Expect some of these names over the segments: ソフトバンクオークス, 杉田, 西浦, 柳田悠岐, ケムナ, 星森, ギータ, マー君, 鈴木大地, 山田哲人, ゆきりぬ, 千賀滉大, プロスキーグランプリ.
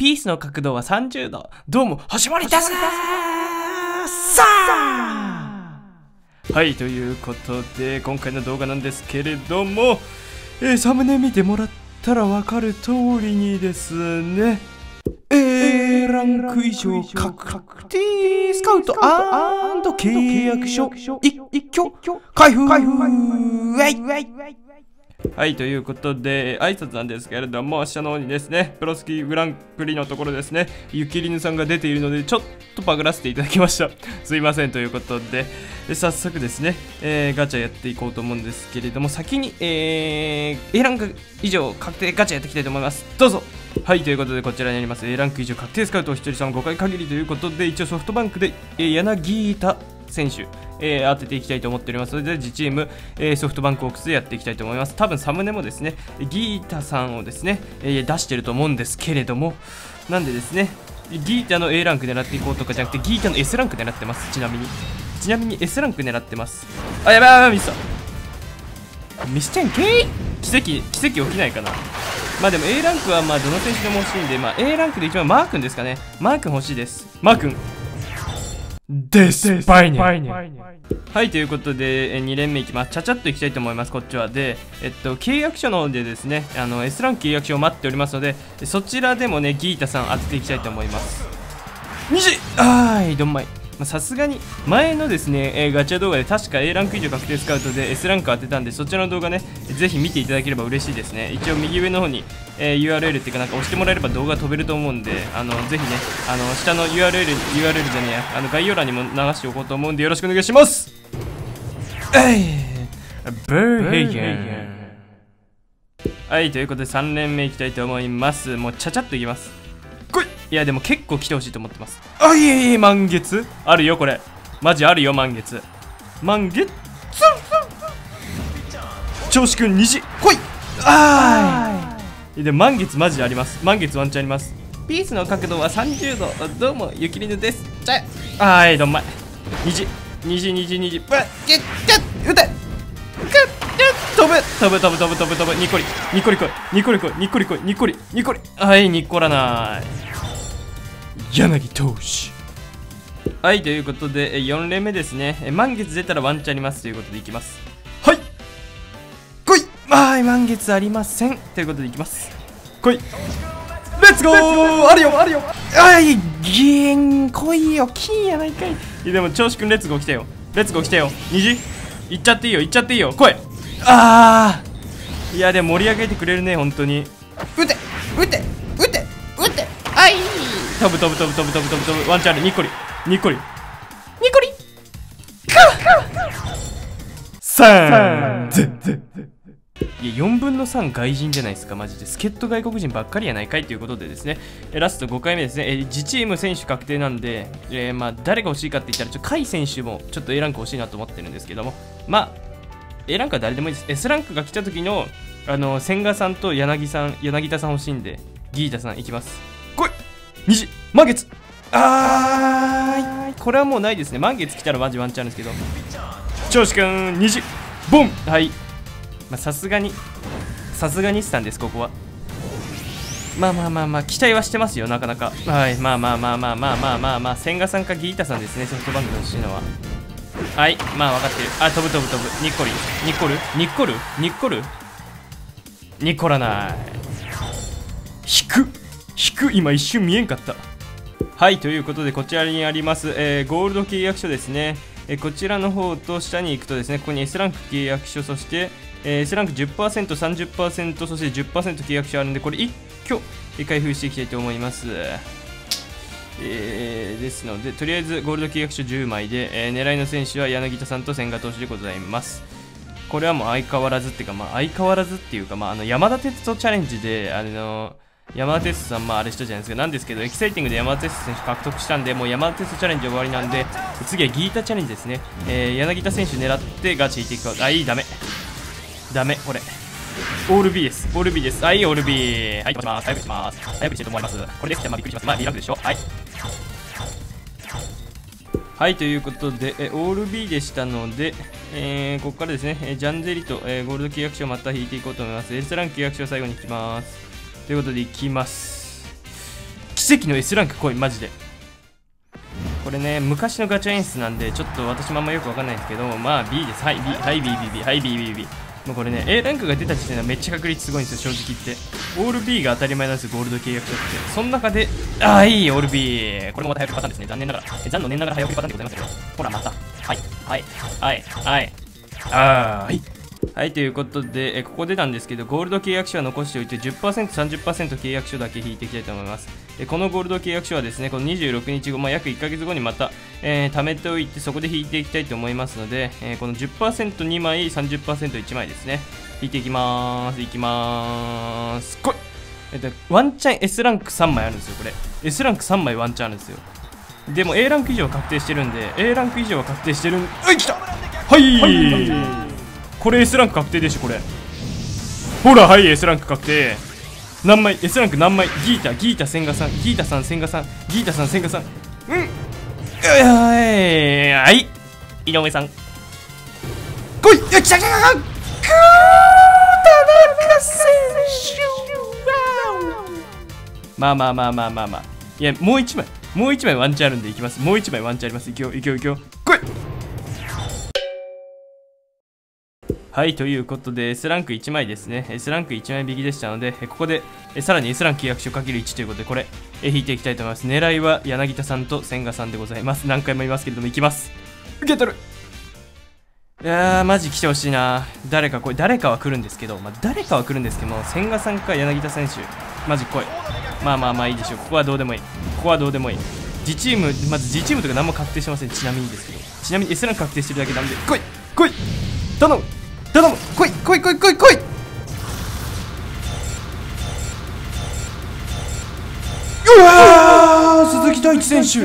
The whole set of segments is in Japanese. ピースの角度は30度。どうも、星森です。さあ、はい、ということで、今回の動画なんですけれども、サムネ見てもらったらわかる通りにですね、A ランク以上確定スカウト&契約書一挙開封。はい、ということで、挨拶なんですけれども、下の方にですね、プロスキーグランプリのところですね、ゆきりぬさんが出ているので、ちょっとパグらせていただきました。すいません、ということで、早速ですね、ガチャやっていこうと思うんですけれども、先に、A ランク以上確定ガチャやっていきたいと思います。どうぞ。はい、ということで、こちらにあります、A ランク以上確定スカウトお一人様5回限りということで、一応ソフトバンクで、柳田選手、当てていきたいと思っておりますので、自チーム、ソフトバンクオークスでやっていきたいと思います。多分サムネもですね、ギータさんをですね、出してると思うんですけれども、なんでですね、ギータの A ランク狙っていこうとかじゃなくて、ギータの S ランク狙ってます。ちなみに S ランク狙ってます。あ、やばいやばい、ミスった。ミスちゃんけい。奇跡起きないかな。まあでも A ランクはまあどの選手でも欲しいんで、まあ A ランクで一番マー君ですかね。マー君欲しいです。マー君です。バイネ。はい、ということで、2連目いきます。ちゃちゃっといきたいと思います、こっちは。で、契約書の方でですね、S ランク契約書を待っておりますので、そちらでもね、ギータさん当てていきたいと思います。はい、どんまい。さすがに、前のですね、ガチャ動画で確か A ランク以上確定スカウトで S ランク当てたんで、そちらの動画ね、ぜひ見ていただければ嬉しいですね。一応右上の方に、URL っていうかなんか押してもらえれば動画飛べると思うんで、ぜひね、下の URL じゃねえ、概要欄にも流しておこうと思うんで、よろしくお願いします。ブーヘイゲン。はい、ということで3連目いきたいと思います。もうちゃちゃっといきます。いやでも結構来てほしいと思ってます。あ、いえいえ、満月あるよ、これマジあるよ。満月調子くん虹来い。あーいで、満月マジあります。満月ワンチャンあります。ピースの角度は30度。どうもゆきりぬです。じゃあ、はい、どんまい。虹ぶっゲッ撃て。飛ぶ。ニコリ。はい、ニコらない。柳投手。はい、ということで4連目ですね。満月出たらワンチャンありますということでいきます。はい、来い。はい、満月ありませんということでいきます。来い、レッツゴー。あるよ。はい、ギーン来いよ。金やないかい。でも調子くんレッツゴー来たよ。虹行っちゃっていいよ。来い。あー、いやでも盛り上げてくれるね、本当に。撃て。はい、飛ぶ。ワンチャンある。ニコリ。いや、4分の3外人じゃないですか、マジで。助っ人外国人ばっかりやないかいということでですね、ラスト5回目ですね。自チーム選手確定なんで、まあ誰が欲しいかって言ったら、甲斐選手もちょっと A ランク欲しいなと思ってるんですけども、まあ A ランクは誰でもいいです。S ランクが来た時の千賀さんと柳田さん欲しいんで、ギータさんいきます。来い。虹満月。あー、これはもうないですね。満月来たらマジワンチャンですけど。調子くん虹ボン。はい、まあさすがにしたんです、ここは。まあ期待はしてますよ、なかなか。はい、まあ千賀さんかギータさんですね、ソフトバンクの欲しいのは。はい、まあ分かってる。あ、飛ぶ。ニコらない。引く。今一瞬見えんかった。はい、ということでこちらにあります、ゴールド契約書ですね、こちらの方と下に行くとですね、ここに S ランク契約書、そして、S ランク 10%、30%、そして 10% 契約書あるんで、これ一挙開封していきたいと思います。ですので、とりあえずゴールド契約書10枚で、狙いの選手は柳田さんと千賀投手でございます。これはもう相変わらずっていうか、まあ、山田哲人チャレンジで、山田哲人さん、まあ、あれしたじゃないですか。なんですけど、エキサイティングで山田哲人選手獲得したんで、もう山田哲人チャレンジ終わりなんで、次はギータチャレンジですね。柳田選手狙ってガチ引いていくか。あ、いい、ダメ、これ。オール B です。はい、オール B。はい、早くします。早くしてと思います。これできたら、まあ、びっくりします。まあ、リラックでしょ。はい。はい、ということで、オール B でしたので、ここからですね、ジャンゼリと、ゴールド契約書をまた引いていこうと思います。S ランク契約書を最後に引きます。ということで、いきます。奇跡の S ランクコインマジで。これね、昔のガチャ演出なんで、ちょっと私もあんまよくわかんないんですけど、まあ B です。はい、B、はい、B、B、B、はい、B、B、B。もうこれね、A ランクが出た時点ではめっちゃ確率すごいんですよ、正直言って。オール B が当たり前なんですよ、ゴールド契約者って。その中で、ああ、いい、オール B。これもまた早送りパターンですね。残念ながら早送りパターンでございますけど。ほら、また。はい、はい、はい、はい。ああ、はい。はい、ということで、ここ出たんですけど、ゴールド契約書は残しておいて 10%、30% 契約書だけ引いていきたいと思います。このゴールド契約書はですね、この26日後、約1ヶ月後にまた、貯めておいて、そこで引いていきたいと思いますので、この 10%2 枚、30%1 枚ですね、引いていきまーす、いきまーす。こい、ワンチャン S ランク3枚あるんですよ、これ。S ランク3枚ワンチャンあるんですよ。でも A ランク以上確定してるんで、A ランク以上は確定してるん、うい、来た、はい、これ S ランク確定でしょ、これ。ほら、はい、S ランク確定。何枚 ?S ランク何枚？ギータ、千賀さん、ギータさん、千賀さん、ギータさん、千賀さん。うん、はい、井上さん。来い、よっしゃ、来た、田中選手は。まあ。いや、もう一枚ワンチャンあるんでいきます。もう一枚ワンチャンあります。いきよう。来い。はい、ということで S ランク1枚ですね。S ランク1枚引きでしたので、ここでさらに S ランク契約書 ×1 ということで、これ引いていきたいと思います。狙いは柳田さんと千賀さんでございます。何回も言いますけれども、いきます。受け取る。いやー、マジ来てほしいな。誰かは来るんですけど、千賀さんか柳田選手、マジ来い。まあいいでしょう。ここはどうでもいい。自チーム、まず自チームとか何も確定してません。ちなみに S ランク確定してるだけなんで、来い、頼む、来い。うわー、鈴木大地選手、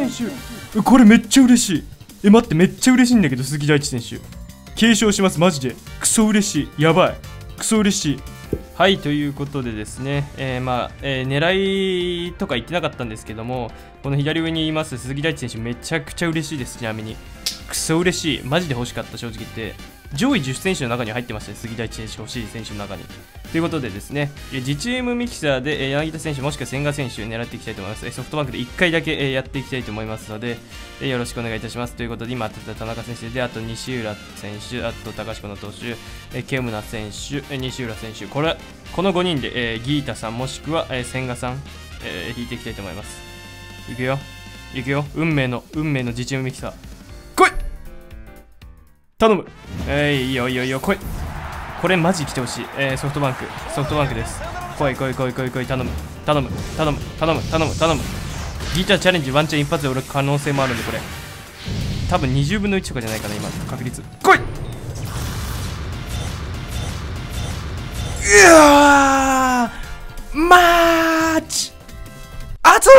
これめっちゃ嬉しい。待って、めっちゃ嬉しいんだけど、鈴木大地選手継承します。マジでクソ嬉しい。やばい、クソ嬉しい。はい、ということでですね、狙いとか言ってなかったんですけども、この左上にいます鈴木大地選手、めちゃくちゃ嬉しいです。ちなみにクソ嬉しい。マジで欲しかった、正直言って。上位10選手の中に入ってましたね、杉田選手、欲しい選手の中に。ということでですね、自チームミキサーで柳田選手もしくは千賀選手を狙っていきたいと思います。ソフトバンクで1回だけやっていきたいと思いますので、よろしくお願いいたします。ということで、今当てた田中選手で、あと西浦選手、あと高志子の投手、ケムナ選手、西浦選手、この5人でギータさんもしくは千賀さん、引いていきたいと思います。いくよ、運命の自チームミキサー。頼む。いいよ、来い。これマジ来てほしい。ソフトバンクです。来い、頼む。ギターチャレンジワンチャン一発で俺可能性もあるんで、これ。多分20分の1とかじゃないかな、今、確率。来い！うわー！マーチ！あつー！